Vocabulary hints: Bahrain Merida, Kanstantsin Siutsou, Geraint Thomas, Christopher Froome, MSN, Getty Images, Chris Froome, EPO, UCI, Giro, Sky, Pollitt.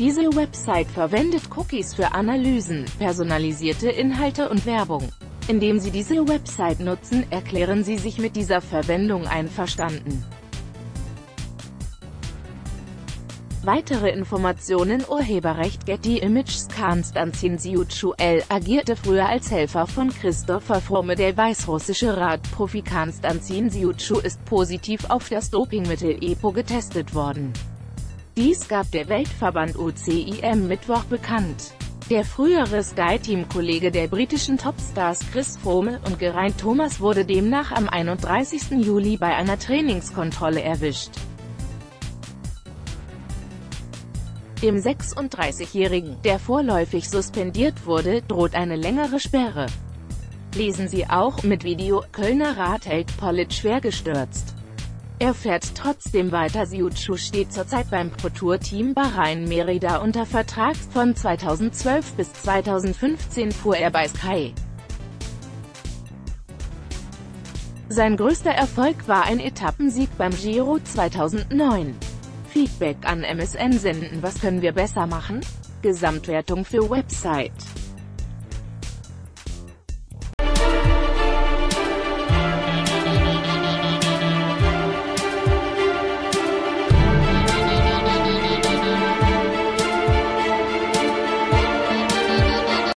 Diese Website verwendet Cookies für Analysen, personalisierte Inhalte und Werbung. Indem Sie diese Website nutzen, erklären Sie sich mit dieser Verwendung einverstanden. Weitere Informationen: Urheberrecht. Getty Images. Kanstantsin Siutsou agierte früher als Helfer von Christopher Froome. Der weißrussische Radprofi Kanstantsin Siutsou ist positiv auf das Dopingmittel EPO getestet worden. Dies gab der Weltverband UCI am Mittwoch bekannt. Der frühere Sky-Team-Kollege der britischen Topstars Chris Froome und Geraint Thomas wurde demnach am 31. Juli bei einer Trainingskontrolle erwischt. Dem 36-Jährigen, der vorläufig suspendiert wurde, droht eine längere Sperre. Lesen Sie auch mit Video: Kölner Rad hält Pollitt schwer gestürzt. Er fährt trotzdem weiter. Siutsou steht zurzeit beim Pro-Tour-Team Bahrain Merida unter Vertrag. Von 2012 bis 2015 fuhr er bei Sky. Sein größter Erfolg war ein Etappensieg beim Giro 2009. Feedback an MSN senden. Was können wir besser machen? Gesamtwertung für Website.